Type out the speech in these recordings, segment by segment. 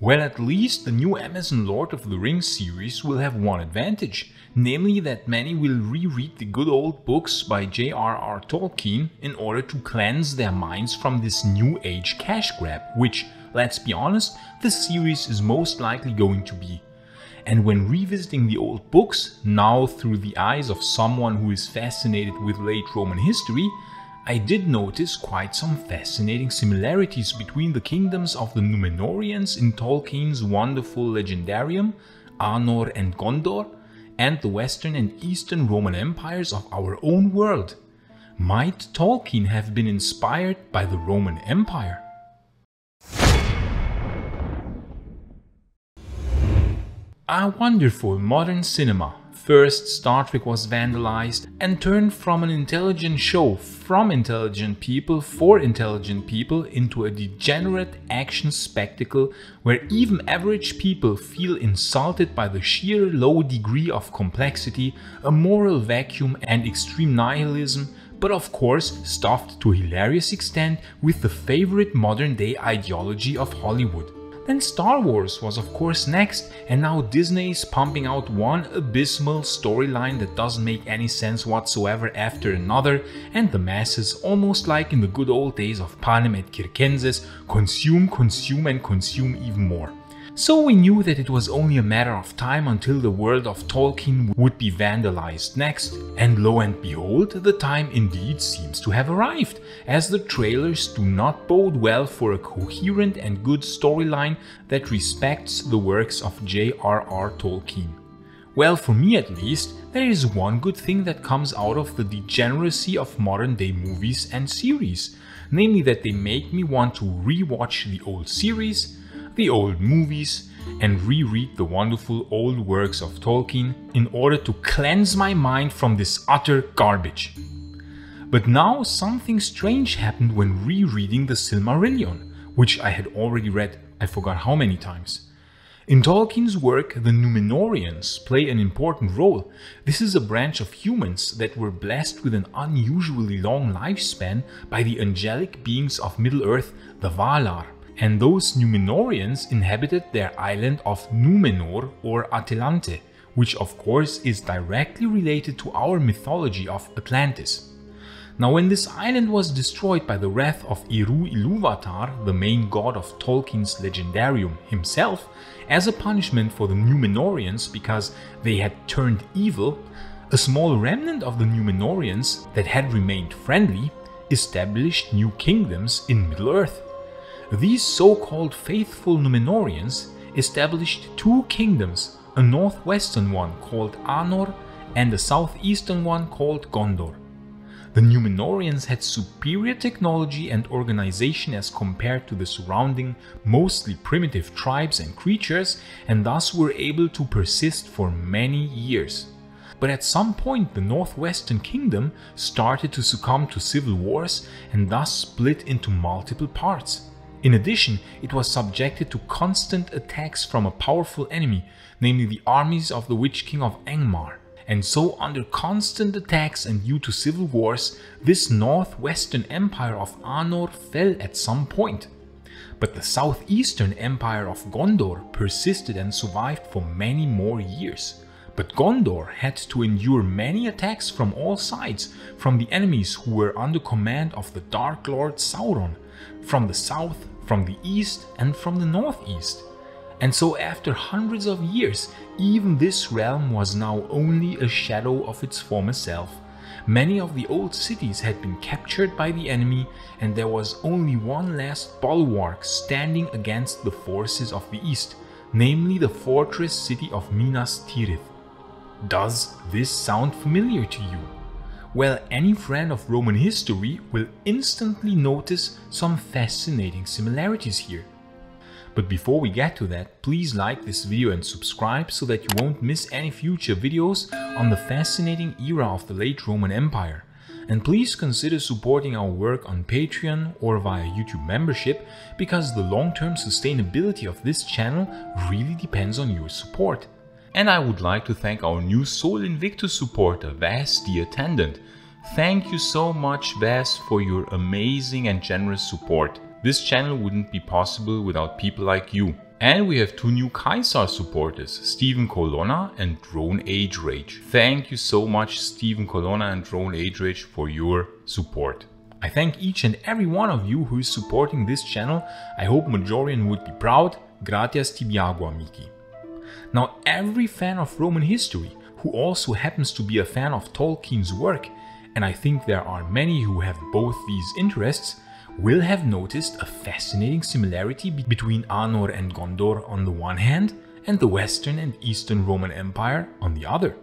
Well, at least the new Amazon Lord of the Rings series will have one advantage, namely that many will reread the good old books by J.R.R. Tolkien in order to cleanse their minds from this new age cash grab, which, let's be honest, this series is most likely going to be. And when revisiting the old books, now through the eyes of someone who is fascinated with late Roman history, I did notice quite some fascinating similarities between the kingdoms of the Númenorians in Tolkien's wonderful Legendarium, Arnor and Gondor, and the Western and Eastern Roman empires of our own world. Might Tolkien have been inspired by the Roman Empire? A wonderful modern cinema. First, Star Trek was vandalized and turned from an intelligent show from intelligent people for intelligent people into a degenerate action spectacle where even average people feel insulted by the sheer low degree of complexity, a moral vacuum and extreme nihilism, but of course stuffed to a hilarious extent with the favorite modern-day ideology of Hollywood. Then Star Wars was of course next, and now Disney is pumping out one abysmal storyline that doesn't make any sense whatsoever after another, and the masses, almost like in the good old days of Panem et Circenses, consume even more. So we knew that it was only a matter of time until the world of Tolkien would be vandalized next, and lo and behold, the time indeed seems to have arrived, as the trailers do not bode well for a coherent and good storyline that respects the works of J.R.R. Tolkien. Well, for me at least, there is one good thing that comes out of the degeneracy of modern-day movies and series, namely that they make me want to re-watch the old series, the old movies, and reread the wonderful old works of Tolkien in order to cleanse my mind from this utter garbage. But now something strange happened when rereading the Silmarillion, which I had already read I forgot how many times. In Tolkien's work, the Númenorians play an important role. This is a branch of humans that were blessed with an unusually long lifespan by the angelic beings of Middle-earth, the Valar. And those Númenorians inhabited their island of Númenor or Atalante, which of course is directly related to our mythology of Atlantis. Now when this island was destroyed by the wrath of Eru Ilúvatar, the main god of Tolkien's Legendarium himself, as a punishment for the Númenorians because they had turned evil, a small remnant of the Númenorians that had remained friendly established new kingdoms in Middle-earth. These so-called faithful Númenorians established two kingdoms, a northwestern one called Arnor and a southeastern one called Gondor. The Númenorians had superior technology and organization as compared to the surrounding, mostly primitive tribes and creatures, and thus were able to persist for many years. But at some point the northwestern kingdom started to succumb to civil wars and thus split into multiple parts. In addition, it was subjected to constant attacks from a powerful enemy, namely the armies of the Witch King of Angmar. And so, under constant attacks and due to civil wars, this northwestern empire of Arnor fell at some point. But the southeastern empire of Gondor persisted and survived for many more years. But Gondor had to endure many attacks from all sides, from the enemies who were under command of the Dark Lord Sauron, from the south, from the east, and from the northeast. And so after hundreds of years, even this realm was now only a shadow of its former self. Many of the old cities had been captured by the enemy, and there was only one last bulwark standing against the forces of the east, namely the fortress city of Minas Tirith. Does this sound familiar to you? Well, any friend of Roman history will instantly notice some fascinating similarities here. But before we get to that, please like this video and subscribe so that you won't miss any future videos on the fascinating era of the late Roman Empire. And please consider supporting our work on Patreon or via YouTube membership, because the long-term sustainability of this channel really depends on your support. And I would like to thank our new Sol Invictus supporter, Ves the Attendant. Thank you so much, Ves, for your amazing and generous support. This channel wouldn't be possible without people like you. And we have two new Kaisar supporters, Stephen Colonna and Drone Age Rage. Thank you so much, Stephen Colonna and Drone Age Rage, for your support. I thank each and every one of you who is supporting this channel. I hope Majorian would be proud. Gratias tibiago, amici. Now, every fan of Roman history who also happens to be a fan of Tolkien's work, and I think there are many who have both these interests, will have noticed a fascinating similarity between Arnor and Gondor on the one hand, and the Western and Eastern Roman Empire on the other.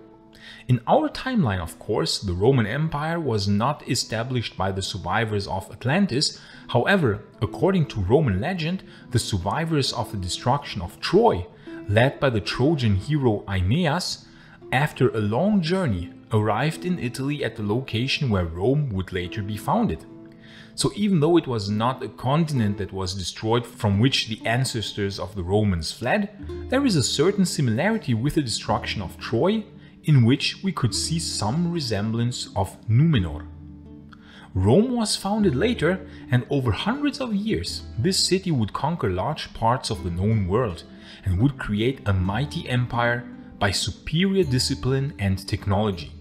In our timeline, of course, the Roman Empire was not established by the survivors of Atlantis. However, according to Roman legend, the survivors of the destruction of Troy, led by the Trojan hero Aeneas, after a long journey arrived in Italy at the location where Rome would later be founded. So even though it was not a continent that was destroyed from which the ancestors of the Romans fled, there is a certain similarity with the destruction of Troy, in which we could see some resemblance of Númenor. Rome was founded later, and over hundreds of years this city would conquer large parts of the known world and would create a mighty empire by superior discipline and technology.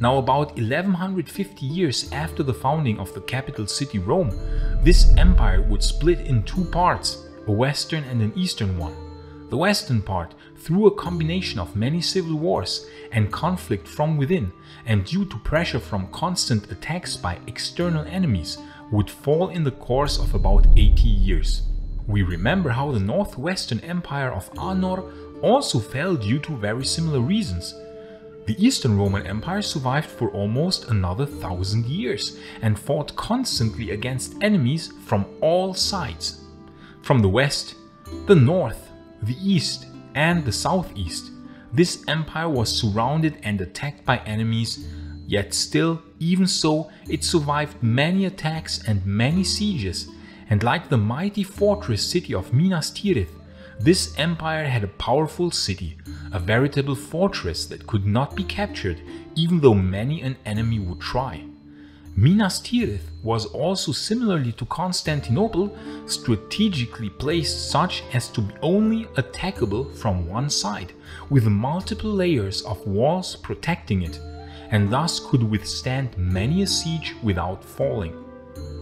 Now, about 1150 years after the founding of the capital city Rome, this empire would split in two parts, a western and an eastern one. The western part, through a combination of many civil wars and conflict from within, and due to pressure from constant attacks by external enemies, would fall in the course of about 80 years. We remember how the northwestern empire of Arnor also fell due to very similar reasons. The Eastern Roman Empire survived for almost another 1,000 years and fought constantly against enemies from all sides. From the west, the north, the east and the southeast, this empire was surrounded and attacked by enemies, yet still, even so, it survived many attacks and many sieges, and like the mighty fortress city of Minas Tirith, this empire had a powerful city, a veritable fortress that could not be captured, even though many an enemy would try. Minas Tirith was also, similarly to Constantinople, strategically placed such as to be only attackable from one side, with multiple layers of walls protecting it, and thus could withstand many a siege without falling.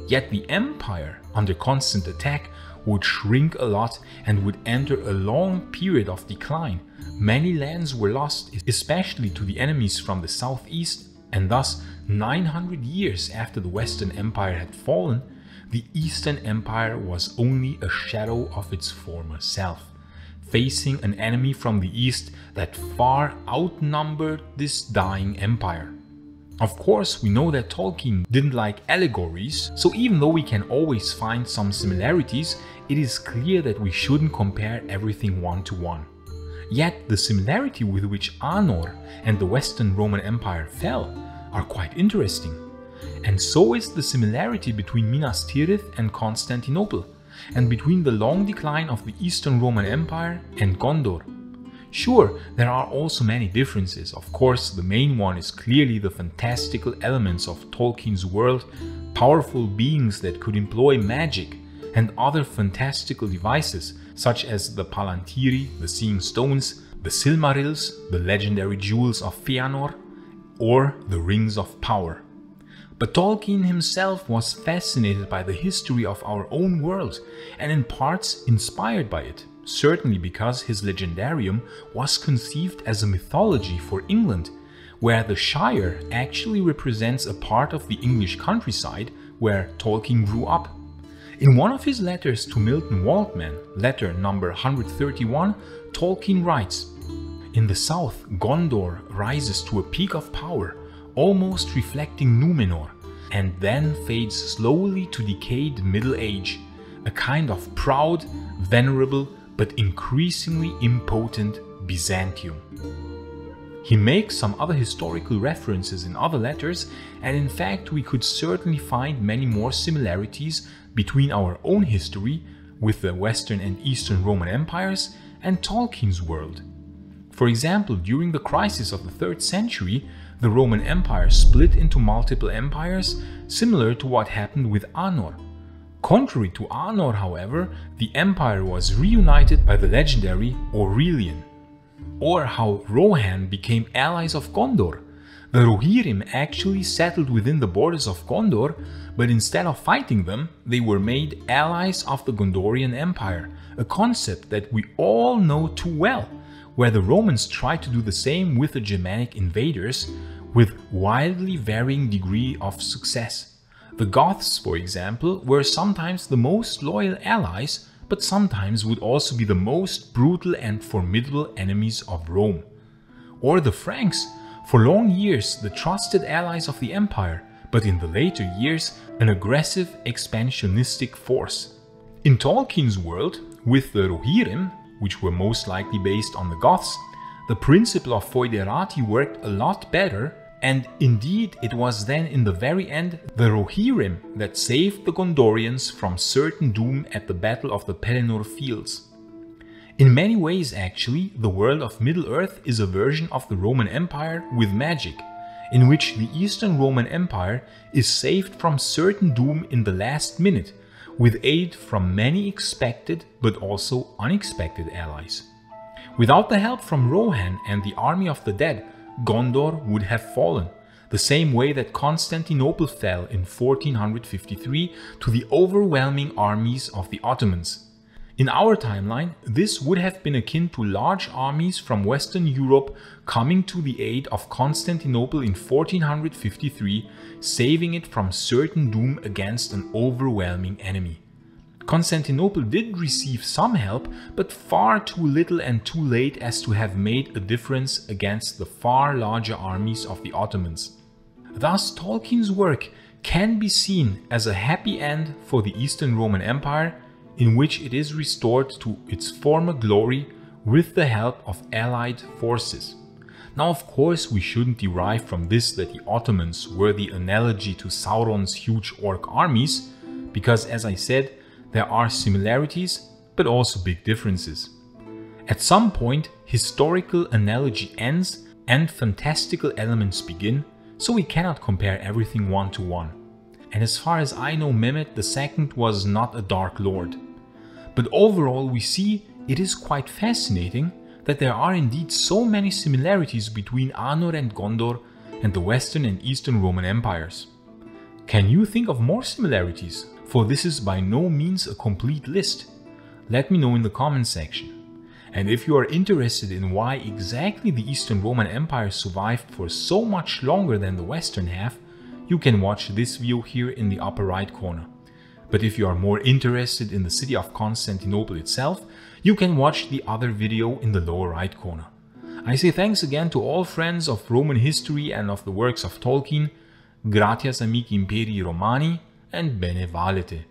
Yet the empire, under constant attack, would shrink a lot and would enter a long period of decline. Many lands were lost, especially to the enemies from the southeast, and thus 900 years after the Western Empire had fallen, the Eastern Empire was only a shadow of its former self, facing an enemy from the east that far outnumbered this dying empire. Of course, we know that Tolkien didn't like allegories, so even though we can always find some similarities, it is clear that we shouldn't compare everything one-to-one. Yet the similarity with which Arnor and the Western Roman Empire fell are quite interesting. And so is the similarity between Minas Tirith and Constantinople, and between the long decline of the Eastern Roman Empire and Gondor. Sure, there are also many differences. Of course, the main one is clearly the fantastical elements of Tolkien's world, powerful beings that could employ magic and other fantastical devices, such as the Palantiri, the Seeing Stones, the Silmarils, the legendary jewels of Feanor, or the Rings of Power. But Tolkien himself was fascinated by the history of our own world and in parts inspired by it. Certainly because his Legendarium was conceived as a mythology for England, where the Shire actually represents a part of the English countryside where Tolkien grew up. In one of his letters to Milton Waldman, letter number 131, Tolkien writes, "In the south, Gondor rises to a peak of power, almost reflecting Númenor, and then fades slowly to decayed Middle Age, a kind of proud, venerable, but increasingly impotent Byzantium." He makes some other historical references in other letters, and in fact we could certainly find many more similarities between our own history with the Western and Eastern Roman empires and Tolkien's world. For example, during the crisis of the 3rd century, the Roman Empire split into multiple empires, similar to what happened with Arnor. Contrary to Arnor, however, the empire was reunited by the legendary Aurelian. Or how Rohan became allies of Gondor. The Rohirrim actually settled within the borders of Gondor, but instead of fighting them, they were made allies of the Gondorian Empire, a concept that we all know too well, where the Romans tried to do the same with the Germanic invaders, with wildly varying degree of success. The Goths, for example, were sometimes the most loyal allies, but sometimes would also be the most brutal and formidable enemies of Rome. Or the Franks, for long years the trusted allies of the empire, but in the later years an aggressive expansionistic force. In Tolkien's world, with the Rohirrim, which were most likely based on the Goths, the principle of foederati worked a lot better, and indeed it was then in the very end the Rohirrim that saved the Gondorians from certain doom at the Battle of the Pelennor Fields. In many ways actually, the world of Middle-earth is a version of the Roman Empire with magic, in which the Eastern Roman Empire is saved from certain doom in the last minute, with aid from many expected but also unexpected allies. Without the help from Rohan and the army of the dead, Gondor would have fallen, the same way that Constantinople fell in 1453 to the overwhelming armies of the Ottomans. In our timeline, this would have been akin to large armies from Western Europe coming to the aid of Constantinople in 1453, saving it from certain doom against an overwhelming enemy. Constantinople did receive some help, but far too little and too late as to have made a difference against the far larger armies of the Ottomans. Thus, Tolkien's work can be seen as a happy end for the Eastern Roman Empire, in which it is restored to its former glory with the help of allied forces. Now, of course, we shouldn't derive from this that the Ottomans were the analogy to Sauron's huge orc armies, because, as I said, there are similarities but also big differences. At some point, historical analogy ends and fantastical elements begin, so we cannot compare everything one to one. And as far as I know, Mehmed II was not a Dark Lord. But overall, we see it is quite fascinating that there are indeed so many similarities between Arnor and Gondor and the Western and Eastern Roman empires. Can you think of more similarities? For this is by no means a complete list. Let me know in the comments section. And if you are interested in why exactly the Eastern Roman Empire survived for so much longer than the Western half, you can watch this video here in the upper right corner. But if you are more interested in the city of Constantinople itself, you can watch the other video in the lower right corner. I say thanks again to all friends of Roman history and of the works of Tolkien. Gratias amici imperi romani and bene valete.